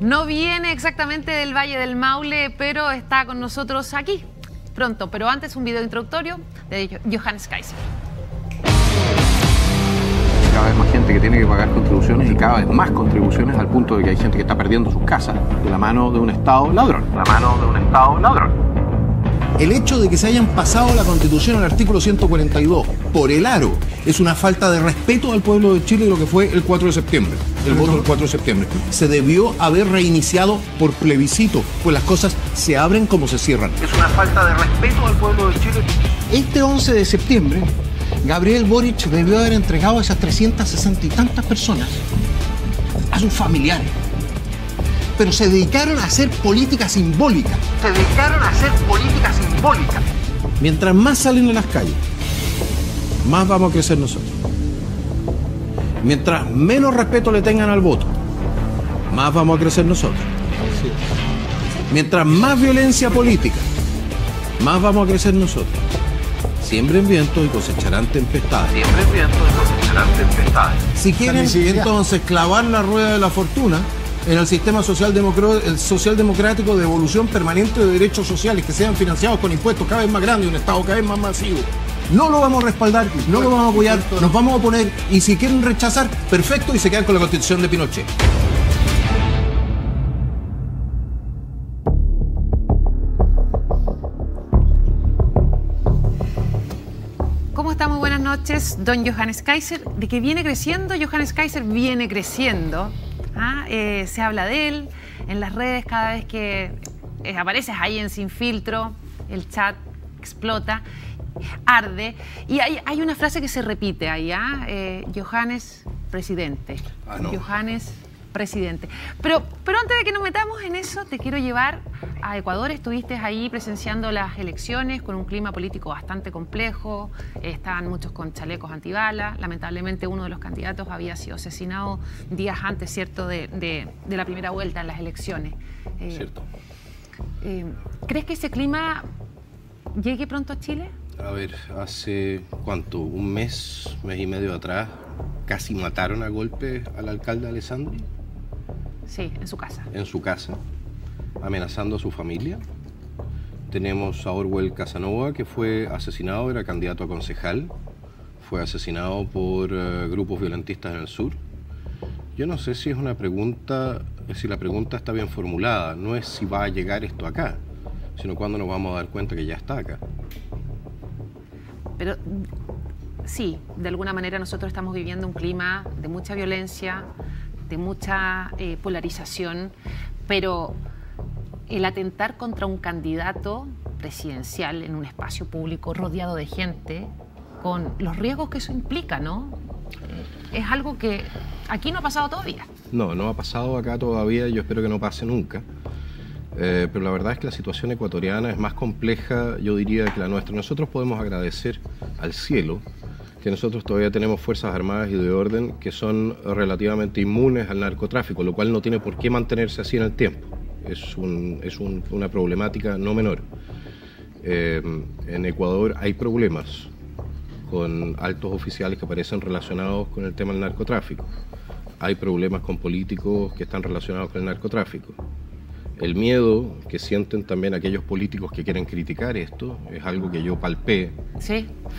No viene exactamente del Valle del Maule, pero está con nosotros aquí pronto. Pero antes, un video introductorio de Johannes Kaiser. Cada vez más gente que tiene que pagar contribuciones y cada vez más contribuciones, al punto de que hay gente que está perdiendo sus casas de la mano de un Estado ladrón. La mano de un Estado ladrón. El hecho de que se hayan pasado la Constitución, el artículo 142, por el aro, es una falta de respeto al pueblo de Chile de lo que fue el 4 de septiembre, el voto del 4 de septiembre. Se debió haber reiniciado por plebiscito, pues las cosas se abren como se cierran. Es una falta de respeto al pueblo de Chile. Este 11 de septiembre... Gabriel Boric debió haber entregado a esas 360 y tantas personas a sus familiares. Pero se dedicaron a hacer política simbólica. Se dedicaron a hacer política simbólica. Mientras más salen a las calles, más vamos a crecer nosotros. Mientras menos respeto le tengan al voto, más vamos a crecer nosotros. Mientras más violencia política, más vamos a crecer nosotros. Siembren viento y cosecharán tempestades. Siembren viento y cosecharán tempestades. Si quieren entonces clavar la rueda de la fortuna en el sistema socialdemocrático de evolución permanente de derechos sociales que sean financiados con impuestos cada vez más grandes y un Estado cada vez más masivo, no lo vamos a respaldar, no lo vamos a apoyar, nos vamos a oponer, y si quieren rechazar, perfecto, y se quedan con la Constitución de Pinochet. Don Johannes Kaiser, de que viene creciendo, Johannes Kaiser viene creciendo. Se habla de él en las redes cada vez que apareces ahí en Sin Filtro, el chat explota, arde. Y hay una frase que se repite allá, Johannes, presidente. Johannes, presidente. Pero antes de que nos metamos en eso, te quiero llevar a Ecuador. Estuviste ahí presenciando las elecciones con un clima político bastante complejo. Estaban muchos con chalecos antibalas. Lamentablemente uno de los candidatos había sido asesinado días antes, ¿cierto?, de la primera vuelta en las elecciones. Cierto. ¿Crees que ese clima llegue pronto a Chile? A ver, hace, ¿cuánto? Un mes, mes y medio atrás, casi mataron a golpe al alcalde Alessandri. Sí, en su casa. En su casa, amenazando a su familia. Tenemos a Orwell Casanova, que fue asesinado, era candidato a concejal. Fue asesinado por grupos violentistas en el sur. Yo no sé si es una pregunta, si la pregunta está bien formulada. No es si va a llegar esto acá, sino cuándo nos vamos a dar cuenta que ya está acá. Pero sí, de alguna manera nosotros estamos viviendo un clima de mucha violencia, de mucha polarización, pero el atentar contra un candidato presidencial en un espacio público rodeado de gente, con los riesgos que eso implica, ¿no? Es algo que aquí no ha pasado todavía. No, no ha pasado acá todavía, yo espero que no pase nunca. Pero la verdad es que la situación ecuatoriana es más compleja, yo diría, que la nuestra. Nosotros podemos agradecer al cielo que nosotros todavía tenemos fuerzas armadas y de orden que son relativamente inmunes al narcotráfico, lo cual no tiene por qué mantenerse así en el tiempo. Es una problemática no menor. En Ecuador hay problemas con altos oficiales que aparecen relacionados con el tema del narcotráfico. Hay problemas con políticos que están relacionados con el narcotráfico. El miedo que sienten también aquellos políticos que quieren criticar esto es algo que yo palpé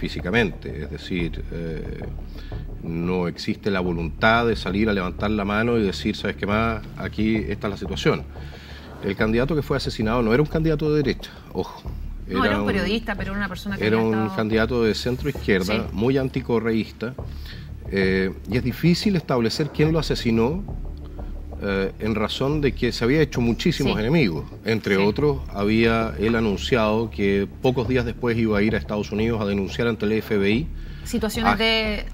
físicamente. Es decir, no existe la voluntad de salir a levantar la mano y decir, ¿sabes qué más? Aquí está la situación. El candidato que fue asesinado no era un candidato de derecha, ojo. No, era un periodista, pero era una persona que... Era un candidato de centro izquierda, muy anticorreísta. Y es difícil establecer quién lo asesinó, en razón de que se había hecho muchísimos enemigos. Entre otros, había él anunciado que pocos días después iba a ir a Estados Unidos a denunciar ante el FBI situaciones de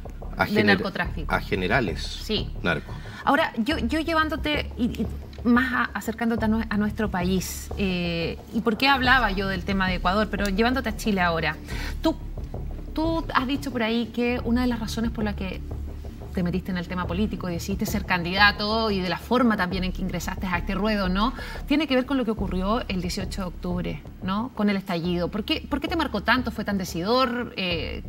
narcotráfico. A generales narcos. Ahora, yo llevándote y más acercándote a nuestro país, y por qué hablaba yo del tema de Ecuador, pero llevándote a Chile ahora. Tú has dicho por ahí que una de las razones por la que te metiste en el tema político y decidiste ser candidato, y de la forma también en que ingresaste a este ruedo, ¿no?, tiene que ver con lo que ocurrió el 18 de octubre, ¿no?, con el estallido. ¿Por qué te marcó tanto? ¿Fue tan decidor? ¿Qué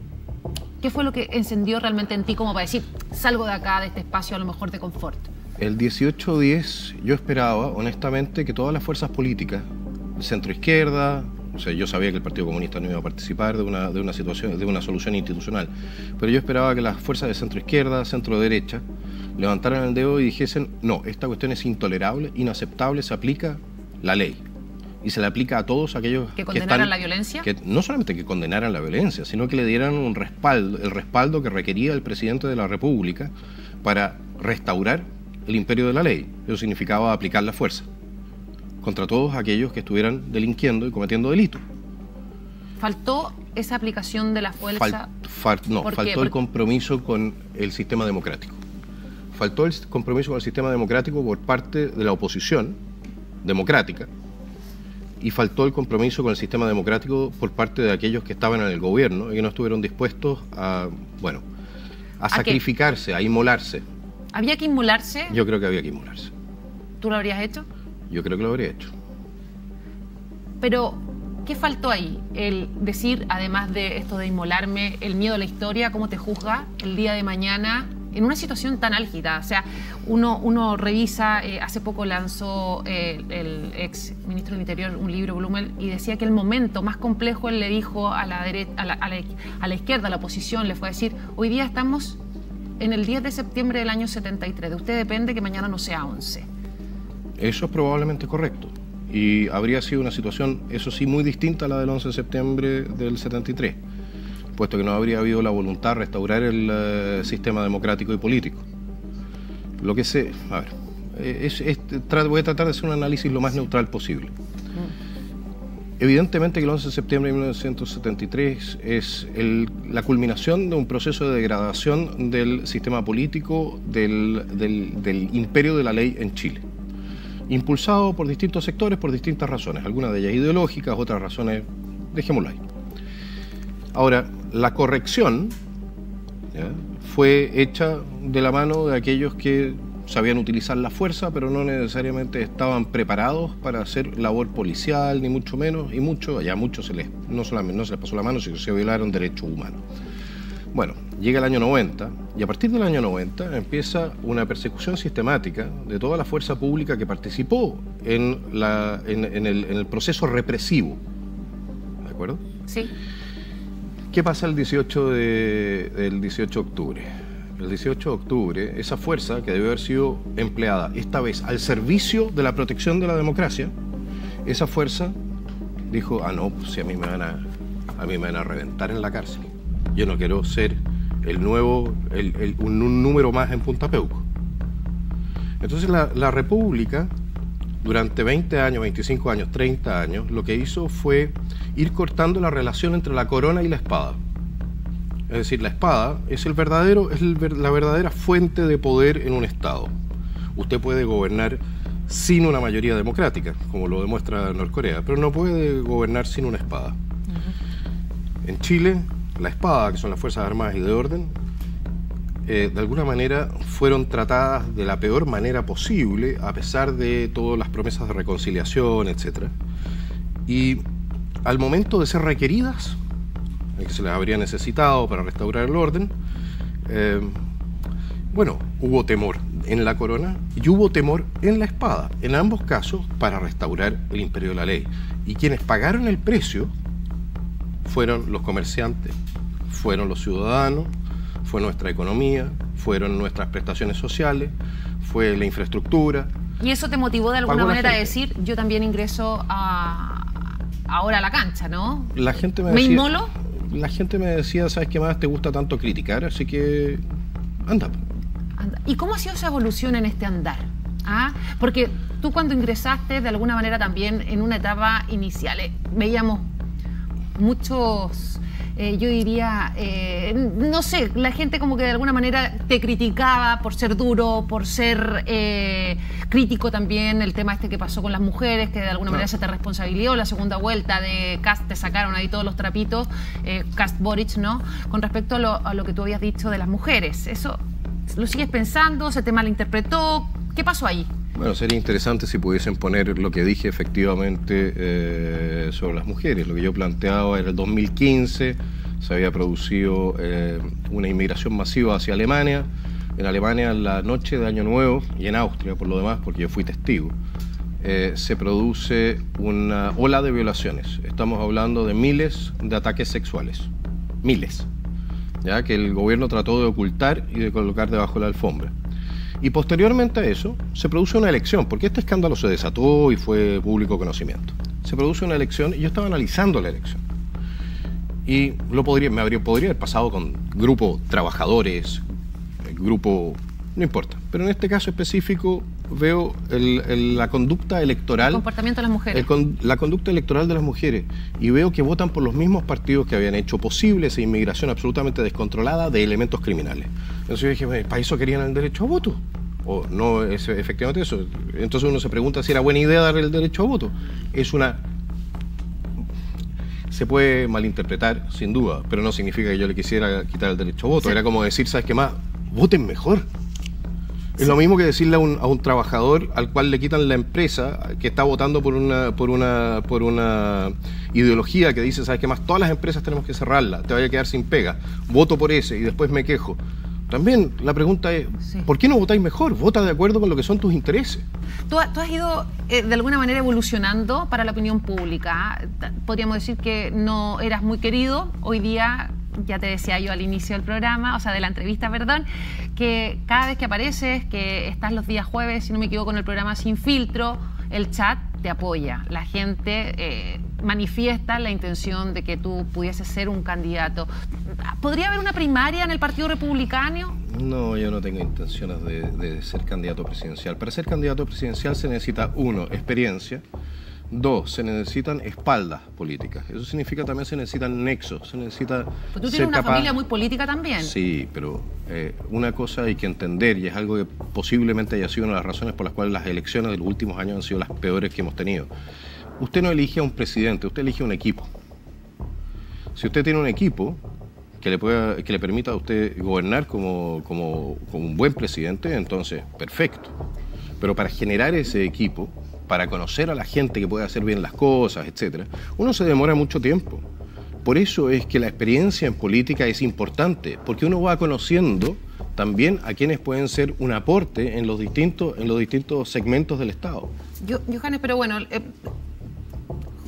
fue lo que encendió realmente en ti como para decir, salgo de acá, de este espacio a lo mejor de confort? El 18-10 yo esperaba, honestamente, que todas las fuerzas políticas, centro-izquierda, o sea, yo sabía que el Partido Comunista no iba a participar de una situación, de una solución institucional, pero yo esperaba que las fuerzas de centro-izquierda, centro-derecha, levantaran el dedo y dijesen, no, esta cuestión es intolerable, inaceptable, se aplica la ley. Y se le aplica a todos aquellos que condenaran la violencia. Que no solamente que condenaran la violencia, sino que le dieran un respaldo, el respaldo que requería el presidente de la República para restaurar el imperio de la ley. Eso significaba aplicar la fuerza contra todos aquellos que estuvieran delinquiendo y cometiendo delitos. ¿Faltó esa aplicación de la fuerza? No, faltó el compromiso con el sistema democrático. Faltó el compromiso con el sistema democrático por parte de la oposición democrática y faltó el compromiso con el sistema democrático por parte de aquellos que estaban en el gobierno y que no estuvieron dispuestos a, bueno, a sacrificarse, a inmolarse. ¿Había que inmolarse? Yo creo que había que inmolarse. ¿Tú lo habrías hecho? Yo creo que lo habría hecho. Pero, ¿qué faltó ahí? El decir, además de esto de inmolarme, el miedo a la historia, cómo te juzga el día de mañana, en una situación tan álgida. O sea, uno revisa, hace poco lanzó el ex ministro del Interior un libro, Blumel, y decía que el momento más complejo él le dijo a la derecha, a la izquierda, a la oposición, le fue a decir, hoy día estamos en el 10 de septiembre del año 73, de usted depende que mañana no sea 11. Eso es probablemente correcto. Y habría sido una situación, eso sí, muy distinta a la del 11 de septiembre del 73, puesto que no habría habido la voluntad de restaurar el sistema democrático y político. Lo que sé, a ver, voy a tratar de hacer un análisis lo más neutral posible. Evidentemente que el 11 de septiembre de 1973 es la culminación de un proceso de degradación del sistema político, del imperio de la ley en Chile. Impulsado por distintos sectores, por distintas razones, algunas de ellas ideológicas, otras razones, dejémoslo ahí. Ahora, la corrección fue hecha de la mano de aquellos que sabían utilizar la fuerza, pero no necesariamente estaban preparados para hacer labor policial, ni mucho menos, y a muchos no se les pasó la mano, sino que se violaron derechos humanos. Bueno, llega el año 90, y a partir del año 90 empieza una persecución sistemática de toda la fuerza pública que participó en el proceso represivo. ¿De acuerdo? Sí. ¿Qué pasa el 18 de octubre? El 18 de octubre, esa fuerza que debió haber sido empleada esta vez al servicio de la protección de la democracia, esa fuerza dijo, ah no, pues si a mí me van a reventar en la cárcel. Yo no quiero ser un número más en Punta Peuco. Entonces la República, durante 20 años, 25 años, 30 años, lo que hizo fue ir cortando la relación entre la corona y la espada. Es decir, la espada es la verdadera fuente de poder en un Estado. Usted puede gobernar sin una mayoría democrática, como lo demuestra Norcorea, pero no puede gobernar sin una espada. Uh-huh. En Chile, la espada, que son las Fuerzas Armadas y de Orden, de alguna manera fueron tratadas de la peor manera posible, a pesar de todas las promesas de reconciliación, etc. Y al momento de ser requeridas, que se las habría necesitado para restaurar el orden, bueno, hubo temor en la corona y hubo temor en la espada, en ambos casos para restaurar el imperio de la ley. Y quienes pagaron el precio fueron los comerciantes, fueron los ciudadanos, fue nuestra economía, fueron nuestras prestaciones sociales, fue la infraestructura. ¿Y eso te motivó de alguna manera a decir, yo también ingreso ahora a la cancha, ¿no? La gente me decía, ¿me inmolo? La gente me decía, ¿sabes qué más? Te gusta tanto criticar, así que anda. ¿Y cómo ha sido esa evolución en este andar? ¿Ah? Porque tú cuando ingresaste, de alguna manera también, en una etapa inicial, veíamos muchos... yo diría, no sé, la gente como que de alguna manera te criticaba por ser duro, por ser crítico también, el tema este que pasó con las mujeres, que de alguna manera se te responsabilizó, la segunda vuelta de Kast, te sacaron ahí todos los trapitos, Kast Boric, ¿no? Con respecto a lo que tú habías dicho de las mujeres, ¿eso lo sigues pensando? ¿Se te malinterpretó? ¿Qué pasó ahí? Bueno, sería interesante si pudiesen poner lo que dije efectivamente sobre las mujeres. Lo que yo planteaba era el 2015, se había producido una inmigración masiva hacia Alemania, en Alemania en la noche de Año Nuevo, y en Austria por lo demás, porque yo fui testigo, se produce una ola de violaciones. Estamos hablando de miles de ataques sexuales, miles, ya que el gobierno trató de ocultar y de colocar debajo de la alfombra. Y posteriormente a eso se produce una elección, porque este escándalo se desató y fue público conocimiento. Se produce una elección y yo estaba analizando la elección. Y me podría haber pasado con grupo trabajadores, grupo... no importa. Pero en este caso específico veo la conducta electoral... El comportamiento de las mujeres. La conducta electoral de las mujeres. Y veo que votan por los mismos partidos que habían hecho posible esa inmigración absolutamente descontrolada de elementos criminales. Entonces yo dije, ¿para eso querían el derecho a voto? O no es efectivamente eso. Entonces uno se pregunta si era buena idea darle el derecho a voto. Es una... Se puede malinterpretar, sin duda, pero no significa que yo le quisiera quitar el derecho a voto. Sí. Era como decir, ¿sabes qué más? Voten mejor. Sí. Es lo mismo que decirle a un trabajador al cual le quitan la empresa, que está votando por una ideología que dice, ¿sabes qué más? Todas las empresas tenemos que cerrarla, te vaya a quedar sin pega. Voto por ese y después me quejo. También la pregunta es, sí, ¿por qué no votáis mejor? Vota de acuerdo con lo que son tus intereses. Tú has ido, de alguna manera, evolucionando para la opinión pública. Podríamos decir que no eras muy querido. Hoy día, ya te decía yo al inicio del programa, o sea, de la entrevista, perdón, que cada vez que apareces, que estás los días jueves, si no me equivoco, en el programa Sin Filtro, el chat te apoya. La gente... manifiesta la intención de que tú pudieses ser un candidato. ¿Podría haber una primaria en el Partido Republicano? No, yo no tengo intenciones de ser candidato presidencial. Para ser candidato presidencial se necesita, uno, experiencia. Dos, se necesitan espaldas políticas. Eso significa también se necesitan nexos. Se necesita... Pues tú tienes una familia muy política también. Sí, pero una cosa hay que entender, y es algo que posiblemente haya sido una de las razones por las cuales las elecciones de los últimos años han sido las peores que hemos tenido. Usted no elige a un presidente, usted elige un equipo. Si usted tiene un equipo que le permita a usted gobernar como un buen presidente, entonces, perfecto. Pero para generar ese equipo, para conocer a la gente que puede hacer bien las cosas, etc., uno se demora mucho tiempo. Por eso es que la experiencia en política es importante, porque uno va conociendo también a quienes pueden ser un aporte en los distintos segmentos del Estado. Johannes, pero bueno...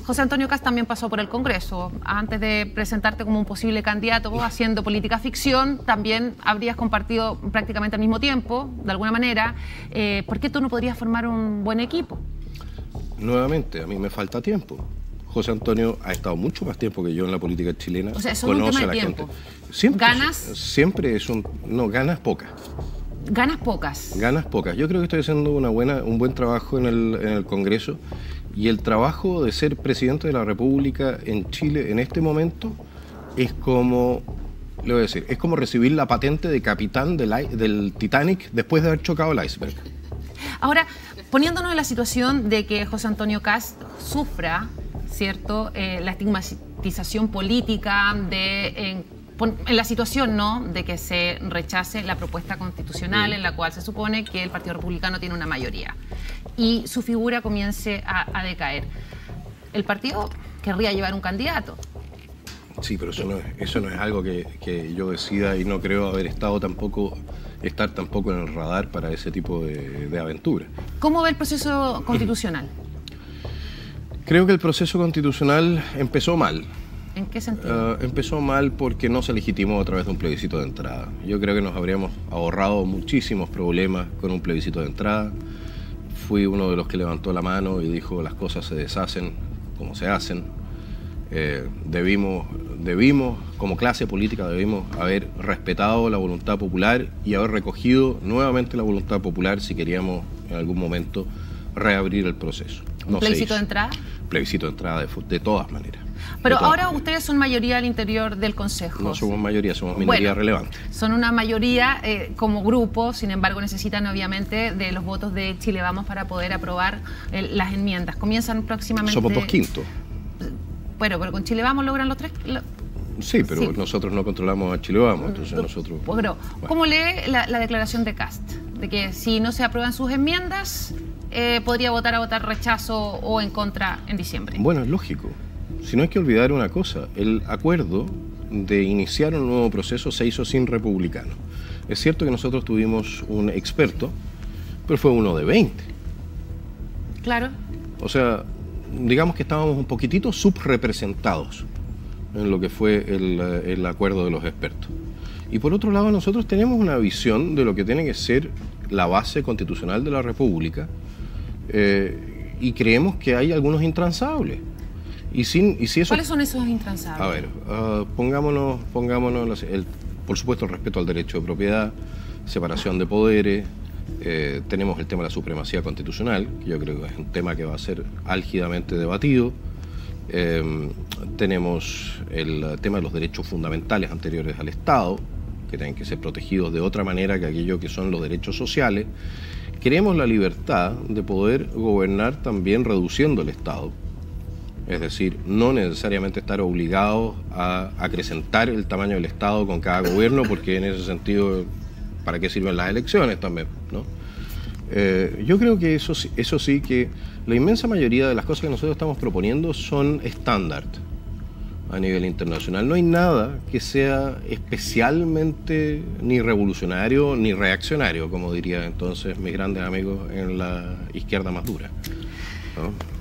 José Antonio Kast también pasó por el Congreso. Antes de presentarte como un posible candidato, vos haciendo política ficción, también habrías compartido prácticamente al mismo tiempo, de alguna manera. ¿Por qué tú no podrías formar un buen equipo? Nuevamente, a mí me falta tiempo. José Antonio ha estado mucho más tiempo que yo en la política chilena. O sea, eso es un tema de tiempo. Siempre, ¿ganas? Siempre es un... No, ganas pocas. ¿Ganas pocas? Ganas pocas. Yo creo que estoy haciendo un buen trabajo en el Congreso. Y el trabajo de ser presidente de la República en Chile en este momento es como, le voy a decir, es como recibir la patente de capitán del Titanic después de haber chocado el iceberg. Ahora, poniéndonos en la situación de que José Antonio Kast sufra, ¿cierto?, la estigmatización política en la situación, ¿no?, de que se rechace la propuesta constitucional en la cual se supone que el Partido Republicano tiene una mayoría y su figura comience a decaer. El partido querría llevar un candidato. Sí, pero eso no es algo que yo decida, y no creo estar tampoco en el radar para ese tipo de aventura. ¿Cómo ve el proceso constitucional? Creo que el proceso constitucional empezó mal. ¿En qué sentido? Empezó mal porque no se legitimó a través de un plebiscito de entrada. Yo creo que nos habríamos ahorrado muchísimos problemas con un plebiscito de entrada. Fui uno de los que levantó la mano y dijo, las cosas se deshacen como se hacen. Debimos, como clase política, debimos haber respetado la voluntad popular y haber recogido nuevamente la voluntad popular si queríamos en algún momento reabrir el proceso. No se hizo. ¿Plebiscito de entrada? Plebiscito de entrada, de todas maneras. Pero ahora ustedes son mayoría al interior del Consejo. No somos mayoría, somos minoría relevante. Son una mayoría como grupo, sin embargo necesitan obviamente de los votos de Chile Vamos para poder aprobar las enmiendas. Comienzan próximamente... Somos 2/5. Bueno, pero con Chile Vamos logran los 3... Sí, pero sí, nosotros no controlamos a Chile Vamos, entonces nosotros... Bueno. ¿Cómo lee la declaración de Kast? De que si no se aprueban sus enmiendas, podría votar rechazo o en contra en diciembre. Bueno, es lógico. Si no hay que olvidar una cosa, el acuerdo de iniciar un nuevo proceso se hizo sin republicano. Es cierto que nosotros tuvimos un experto, pero fue uno de 20. Claro. O sea, digamos que estábamos un poquitito subrepresentados en lo que fue el acuerdo de los expertos. Y por otro lado, nosotros tenemos una visión de lo que tiene que ser la base constitucional de la República y creemos que hay algunos intransables. Y si eso... ¿Cuáles son esos intransables? A ver, pongámonos, por supuesto, el respeto al derecho de propiedad, separación de poderes, tenemos el tema de la supremacía constitucional, que yo creo que es un tema que va a ser álgidamente debatido. Tenemos el tema de los derechos fundamentales anteriores al Estado, que tienen que ser protegidos de otra manera que aquello que son los derechos sociales. Queremos la libertad de poder gobernar también reduciendo el Estado, es decir, no necesariamente estar obligados a acrecentar el tamaño del Estado con cada gobierno, porque en ese sentido, ¿para qué sirven las elecciones también, no? Yo creo que eso sí, que la inmensa mayoría de las cosas que nosotros estamos proponiendo son estándar a nivel internacional. No hay nada que sea especialmente ni revolucionario ni reaccionario, como diría entonces mis grandes amigos en la izquierda más dura, ¿no?